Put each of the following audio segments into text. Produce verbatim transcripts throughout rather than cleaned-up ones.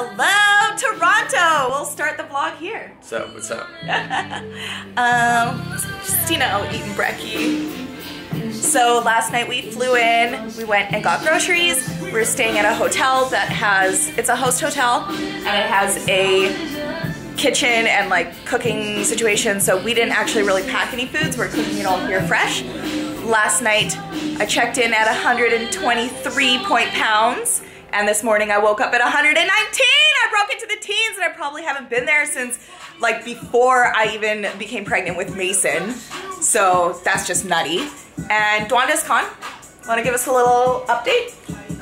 Hello, Toronto! We'll start the vlog here. So, what's up? um, just, you know, eating brekkie. So last night we flew in, we went and got groceries. We're staying at a hotel that has, it's a host hotel, and it has a kitchen and like cooking situation, so we didn't actually really pack any foods. We're cooking it all here fresh. Last night, I checked in at one hundred twenty-three point pounds, and this morning I woke up at one hundred nineteen. I broke into the teens, and I probably haven't been there since like before I even became pregnant with Mason. So that's just nutty. And Duandis Khan, want to give us a little update?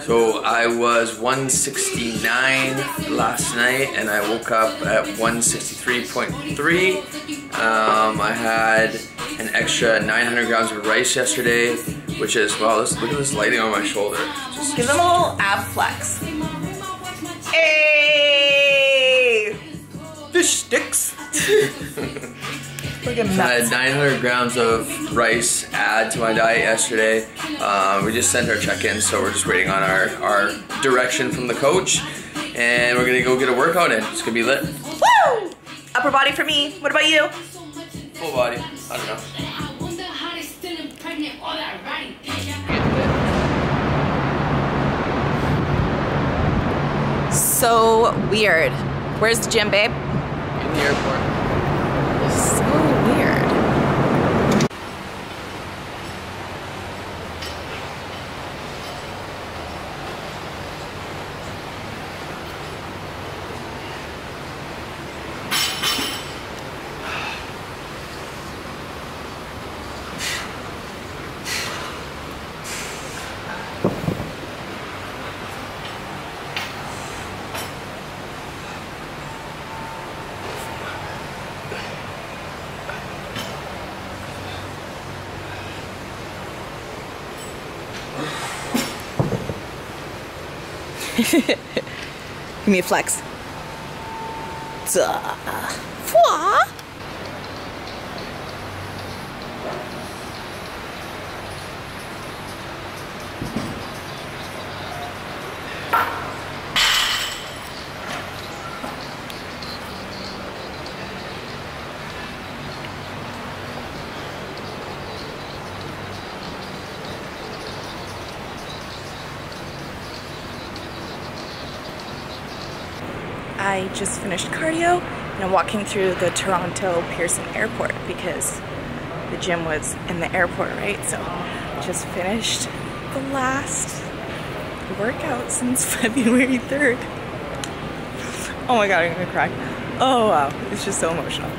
So I was one sixty-nine last night, and I woke up at one sixty-three point three. Um, I had an extra nine hundred grams of rice yesterday, which is, wow, this, look at this lighting on my shoulder. Just, Give them a little ab flex. Hey! This sticks. Look at that. I had nine hundred grams of rice add to my diet yesterday. Um, we just sent our check-in, so we're just waiting on our, our direction from the coach, and we're gonna go get a workout in. It's gonna be lit. Woo! Upper body for me. What about you? Full body. I don't know. I wonder how they still impregnate all that writing. So weird. Where's the gym, babe? In the airport. So weird. Give me a flex. Duh. I just finished cardio, and I'm walking through the Toronto Pearson Airport because the gym was in the airport, right? So I just finished the last workout since February third. Oh my god, I'm gonna cry. Oh wow, it's just so emotional.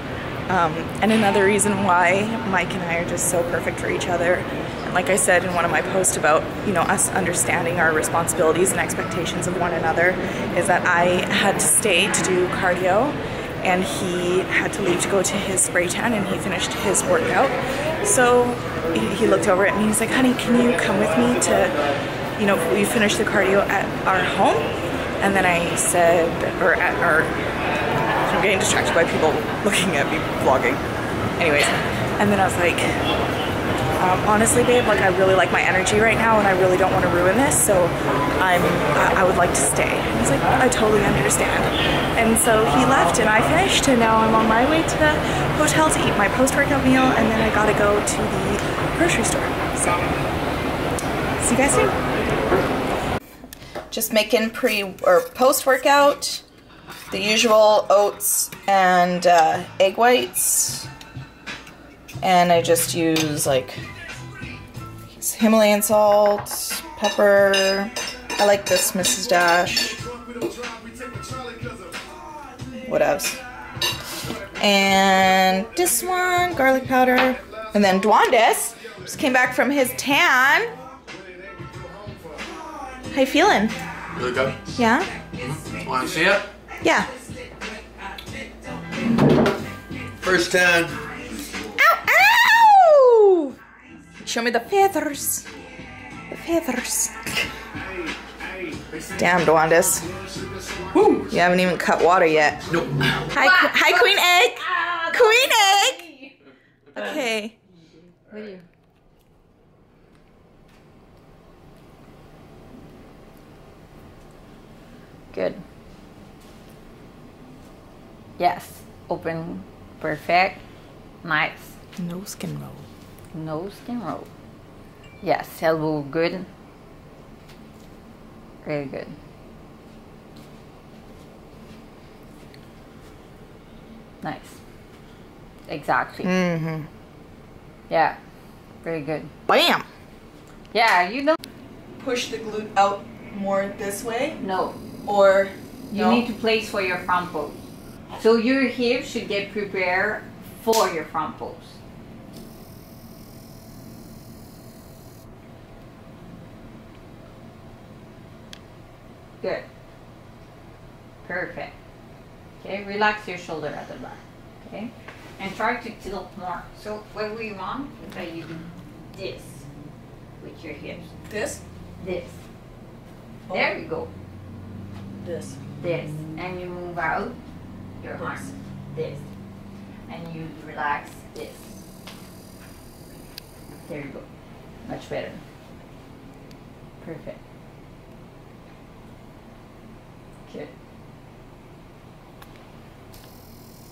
Um, and another reason why Mike and I are just so perfect for each other, and like I said in one of my posts about, you know, us understanding our responsibilities and expectations of one another, is that I had to stay to do cardio, and he had to leave to go to his spray tan, and he finished his workout. So he looked over at me and he's like, honey, can you come with me to, you know, we finish the cardio at our home? And then I said, or at our... I'm getting distracted by people looking at me vlogging. Anyways, and then I was like, um, honestly, babe, like I really like my energy right now, and I really don't want to ruin this, so I'm, I, I would like to stay. And he's like, I totally understand. And so he left, and I finished, and now I'm on my way to the hotel to eat my post-workout meal, and then I gotta go to the grocery store. So, see you guys soon. Just making pre or post-workout. The usual oats and uh, egg whites, and I just use like Himalayan salt, pepper. I like this Missus Dash. Whatevs. And this one, garlic powder. And then Duandis just came back from his tan. How you feeling? Really good. Yeah? Mm-hmm. Want to see it? Yeah. First time. Ow! Ow! Show me the feathers. The feathers. Damn, Duandis. Woo! You haven't even cut water yet. Nope. Hi, qu hi, Queen Egg. Queen Egg. Okay. What are you? Good. Yes. Open. Perfect. Nice. No skin roll. No skin roll. Yes. Elbow good. Really good. Nice. Exactly. Mm-hmm. Yeah. Very good. Bam! Yeah, you don't push the glute out more this way. No. Or you no. need to place for your front pose. So your hips should get prepared for your front pose. Good. Perfect. Okay, relax your shoulder at the back. Okay? And try to tilt more. So what we want is that you do this with your hips. This? This. Oh. There we go. This. This. And you move out your arms. This. And you relax this. There you go. Much better. Perfect. Good.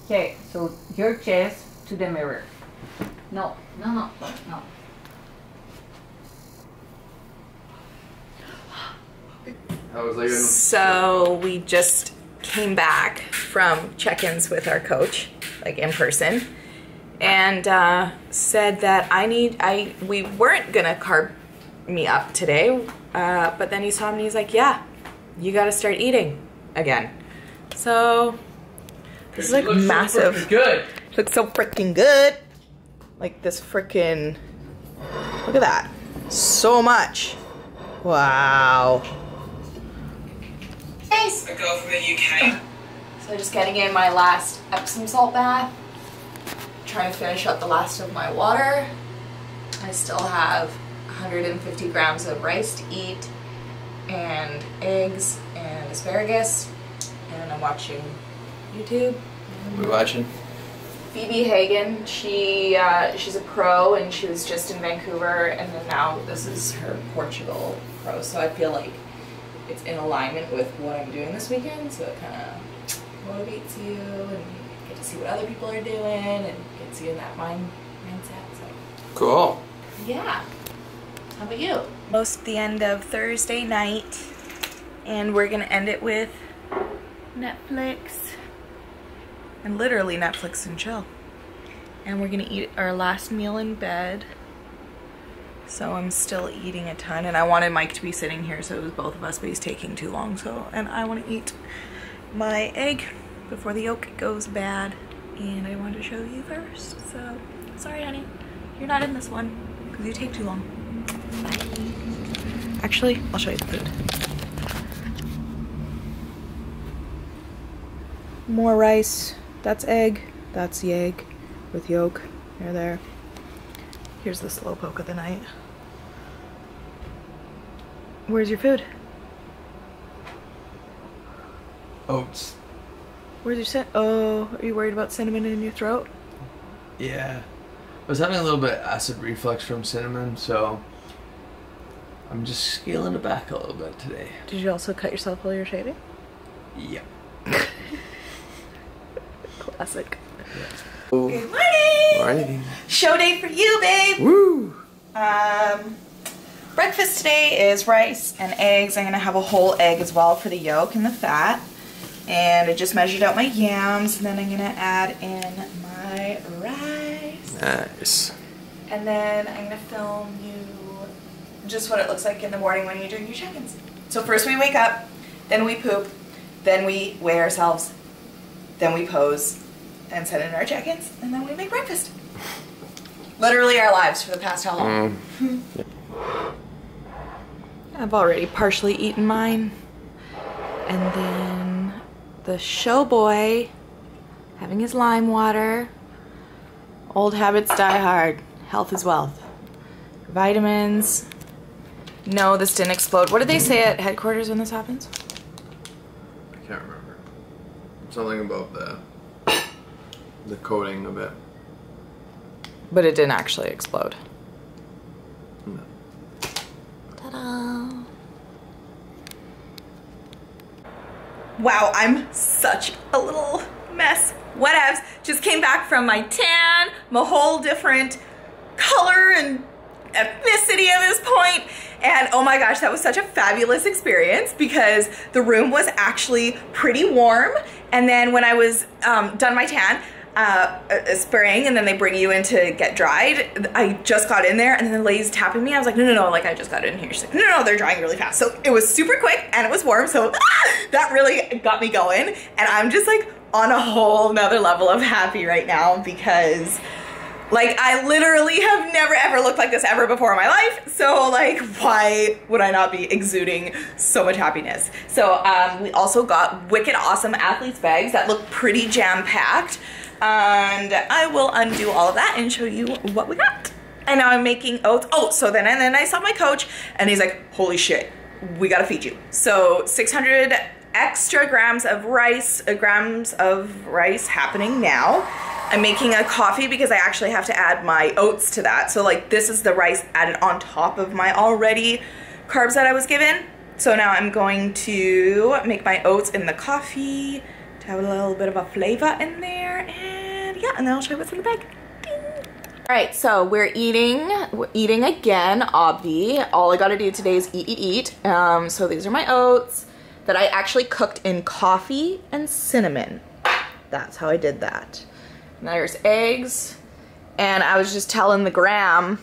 Okay, so your chest to the mirror. No, no, no, no. So we just came back from check-ins with our coach, like in person, and uh, said that I need, I we weren't gonna carb me up today, uh, but then he saw me and he's like, yeah, you gotta start eating again. So. This looks look massive. So good. Looks so freaking good. Like this freaking. Look at that. So much. Wow. Thanks. A girl from the U K. So just getting in my last Epsom salt bath. Trying to finish up the last of my water. I still have one hundred fifty grams of rice to eat, and eggs and asparagus, and I'm watching YouTube. We're watching Phoebe Hagen. She uh, she's a pro, and she was just in Vancouver, and then now this is her Portugal pro. So I feel like it's in alignment with what I'm doing this weekend. So it kind of motivates you, and you get to see what other people are doing, and gets you in that mind mindset. So. Cool. Yeah. How about you? Most the end of Thursday night, and we're gonna end it with Netflix. And literally Netflix and chill. And we're gonna eat our last meal in bed. So I'm still eating a ton, and I wanted Mike to be sitting here, so it was both of us, but he's taking too long, so, and I wanna eat my egg before the yolk goes bad, and I wanted to show you first, so, sorry honey, you're not in this one, because you take too long. Bye. Actually, I'll show you the food. More rice. That's egg, that's the egg with yolk, there, there. Here's the slow poke of the night. Where's your food? Oats. Where's your scent? Oh, are you worried about cinnamon in your throat? Yeah, I was having a little bit of acid reflux from cinnamon, so I'm just scaling it back a little bit today. Did you also cut yourself while you were shaving? Yeah. Classic. Good morning. Morning. Show day for you, babe. Woo. Um, breakfast today is rice and eggs. I'm gonna have a whole egg as well for the yolk and the fat. And I just measured out my yams, and then I'm gonna add in my rice. Nice. And then I'm gonna film you just what it looks like in the morning when you're doing your check-ins. So first we wake up, then we poop, then we weigh ourselves, then we pose and send in our check-ins, and then we make breakfast. Literally our lives for the past how long. Um, I've already partially eaten mine. And then the show boy having his lime water. Old habits die hard. Health is wealth. Vitamins. No, this didn't explode. What did they say at headquarters when this happens? I can't remember. Something about the the coating of it, but it didn't actually explode. No. Ta-da! Wow, I'm such a little mess, whatevs. Just came back from my tan, my whole different color and ethnicity at this point. And oh my gosh, that was such a fabulous experience because the room was actually pretty warm. And then when I was um, done my tan, uh, spraying, and then they bring you in to get dried, I just got in there and then the lady's tapping me. I was like, no, no, no, like I just got in here. She's like, no, no, no, they're drying really fast. So it was super quick and it was warm. So ah, that really got me going. And I'm just like on a whole nother level of happy right now because like I literally have never ever looked like this ever before in my life. So like, why would I not be exuding so much happiness? So um, we also got wicked awesome athlete's bags that look pretty jam-packed. And I will undo all of that and show you what we got. And now I'm making oats. Oh, so then and then I saw my coach and he's like, holy shit, we gotta feed you. So six hundred extra grams of rice, uh, grams of rice happening now. I'm making a coffee because I actually have to add my oats to that. So like this is the rice added on top of my already carbs that I was given. So now I'm going to make my oats in the coffee to have a little bit of a flavor in there. And yeah, and then I'll show you what's in the bag. Ding. All right, so we're eating, we're eating again, obvi. All I gotta do today is eat, eat, eat. Um, so these are my oats that I actually cooked in coffee and cinnamon. That's how I did that. And there's eggs, and I was just telling the gram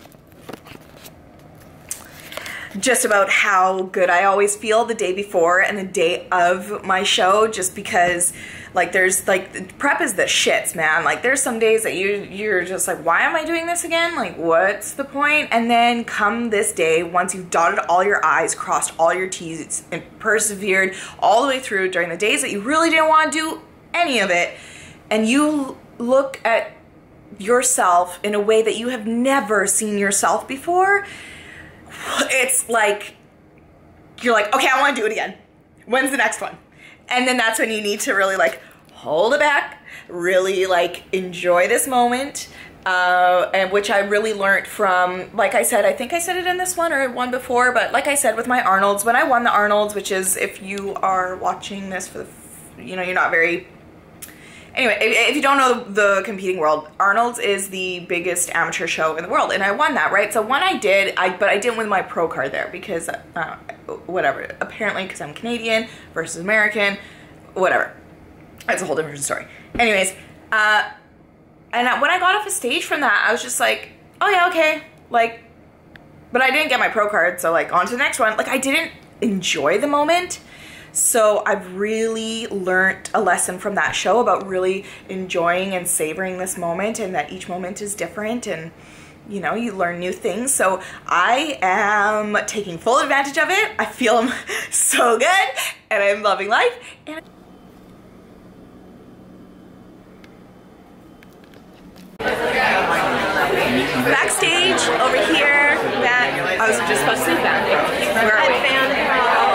just about how good I always feel the day before and the day of my show, just because like there's like prep is the shits, man. Like there's some days that you you're just like, why am I doing this again? Like what's the point? And then come this day, once you've dotted all your I's, crossed all your T's, and persevered all the way through during the days that you really didn't want to do any of it, and you look at yourself in a way that you have never seen yourself before, it's like, you're like, okay, I want to do it again. When's the next one? And then that's when you need to really like hold it back, really like enjoy this moment, uh, and which I really learned from, like I said, I think I said it in this one or one before, but like I said with my Arnold's, when I won the Arnold's, which is if you are watching this for the, you know, you're not very, anyway, if you don't know the competing world, Arnold's is the biggest amateur show in the world, and I won that, right? So when I did, I but I didn't win my pro card there because, uh, whatever, apparently because I'm Canadian versus American, whatever. That's a whole different story. Anyways, uh, and I, when I got off the stage from that, I was just like, oh yeah, okay, like, but I didn't get my pro card, so like, on to the next one. Like, I didn't enjoy the moment. So I've really learned a lesson from that show about really enjoying and savoring this moment, and that each moment is different, and you know, you learn new things. So I am taking full advantage of it. I feel so good and I'm loving life. And backstage over here, that I was just supposed to be back. Where are we?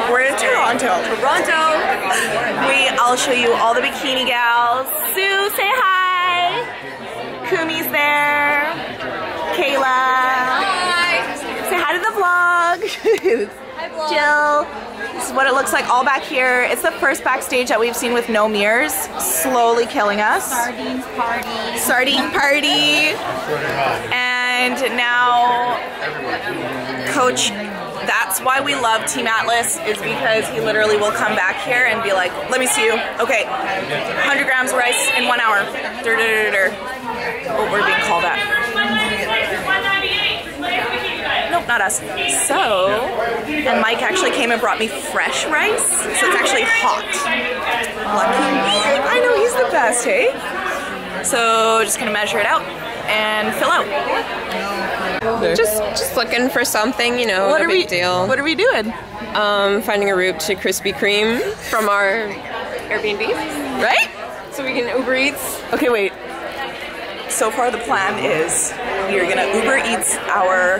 We're in Toronto. Toronto. We, I'll show you all the bikini gals. Sue, say hi. Kumi's there. Kayla. Hi. Say hi to the vlog. Hi, vlog. Jill. This is what it looks like all back here. It's the first backstage that we've seen with no mirrors. Slowly killing us. Sardine party. Sardine party. And now, Coach. That's why we love Team Atlas, is because he literally will come back here and be like, let me see you. Okay, one hundred grams of rice in one hour. Dur, dur, dur, dur. Oh, we're being called at. Nope, not us. So, and Mike actually came and brought me fresh rice, so it's actually hot. Lucky me. I know, he's the best, hey? So, just gonna measure it out and fill out. There. Just just looking for something, you know, what a big we, deal. What are we doing? Um, finding a route to Krispy Kreme from our Airbnb. Right? So we can Uber Eats. Okay, wait. So far the plan is we are gonna Uber Eats our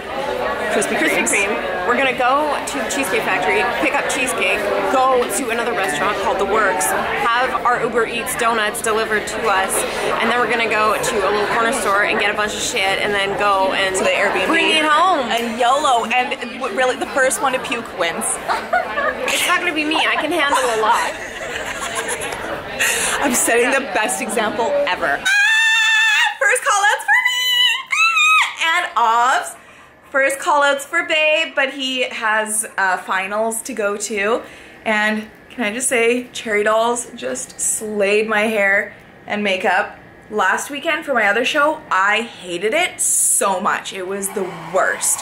Krispy Kreme. Krispy Kreme. We're gonna go to Cheesecake Factory, pick up cheesecake, go to another restaurant called The Works, have our Uber Eats donuts delivered to us, and then we're gonna go to a little corner store and get a bunch of shit, and then go and to the Airbnb. Bring it home and YOLO. And really, the first one to puke wins. It's not gonna be me. I can handle a lot. I'm setting the best example ever. Ah! First call outs for me! Ah! And Ovs. First call outs for Babe, but he has uh, finals to go to. And can I just say, Cherry Dolls just slayed my hair and makeup. Last weekend for my other show, I hated it so much. It was the worst.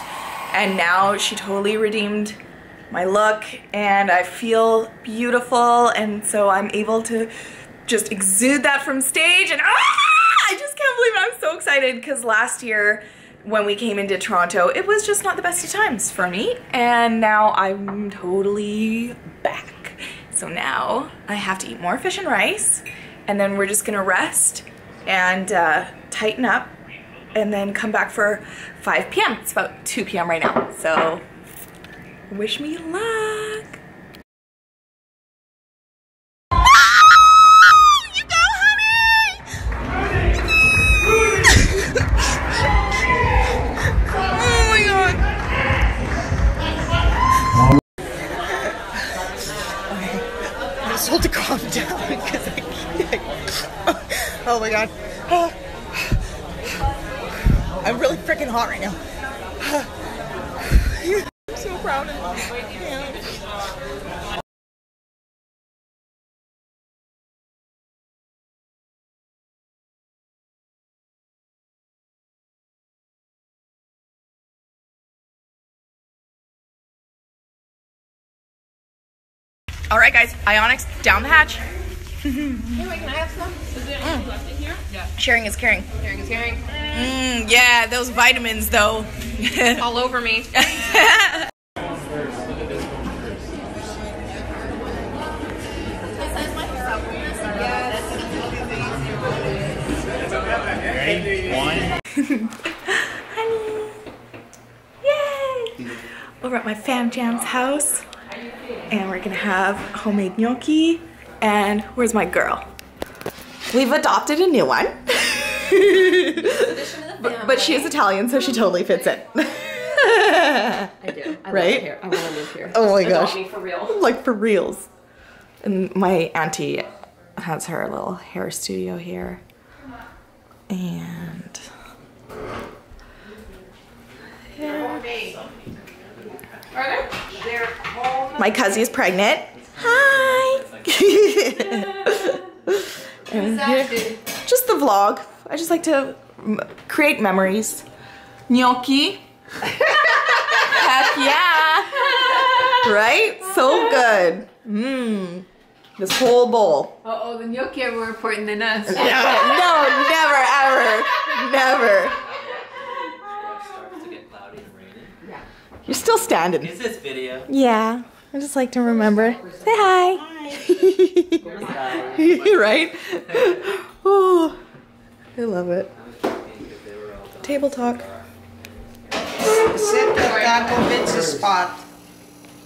And now she totally redeemed my look and I feel beautiful, and so I'm able to just exude that from stage. And ah, I just can't believe it. I'm so excited because last year when we came into Toronto, it was just not the best of times for me, and now I'm totally back. So now I have to eat more fish and rice, and then we're just gonna rest and uh, tighten up and then come back for five p m It's about two p m right now, so wish me luck. Oh my god. Oh. I'm really freaking hot right now. I'm so proud of you. Yeah. Alright guys, Ionix down the hatch. Anyway, can I have some? Is there anything mm. left in here? Yeah. Sharing is caring. Sharing is caring. Mm, yeah, those vitamins though. All over me. Ready? One. Honey. Yay! Over at my fam jam's house, and we're gonna have homemade gnocchi. And where's my girl? We've adopted a new one. but, but she is Italian, so she totally fits it. I do. I right? Love here. I want to live here. Oh my Adopt gosh. Me for real. Like for reals. And my auntie has her little hair studio here. And yeah. My cousin is pregnant. Hi! And here, just the vlog. I just like to m create memories. Gnocchi. Heck yeah! Right? So good. Mmm. This whole bowl. Uh oh, the gnocchi are more important than us. No, no, never, ever. Never. You're still standing. Is this video? Yeah. I just like to remember. Say hi. Hi. Right? Oh, I love it. Table talk. Sit at Taco Vince's spot.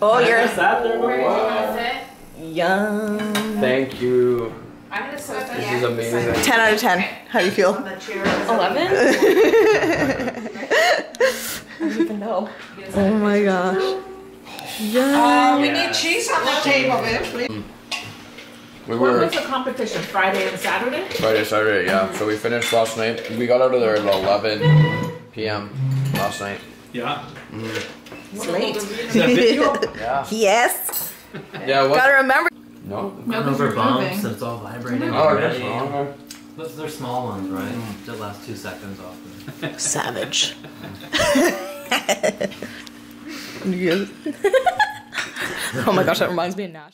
Oh, you're sat there. Where do you want to sit? Yum. Thank you. I'm gonna sit up. This is amazing. Ten out of ten. How do you feel? Eleven. I don't even know. Oh my gosh. Yeah. Uh, we yeah. need cheese on the table, man, please. We were, when was the competition? Friday and Saturday? Friday, Saturday, yeah. So we finished last night. We got out of there at eleven p m last night. Yeah. Mm-hmm. It's late. Yeah. Yes. Yeah. What? Gotta remember. No. No, those are bombs. It's all vibrating. Oh, that's wrong. Those, they're small ones, right? Mm. The last two seconds off. Them. Savage. Oh my gosh, that reminds me of Nash.